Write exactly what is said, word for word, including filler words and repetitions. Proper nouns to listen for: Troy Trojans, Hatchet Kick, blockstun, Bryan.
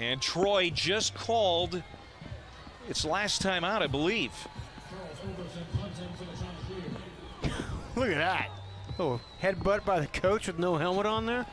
And Troy just called its last time out, I believe. Look at that. Oh, headbutt by the coach with no helmet on there.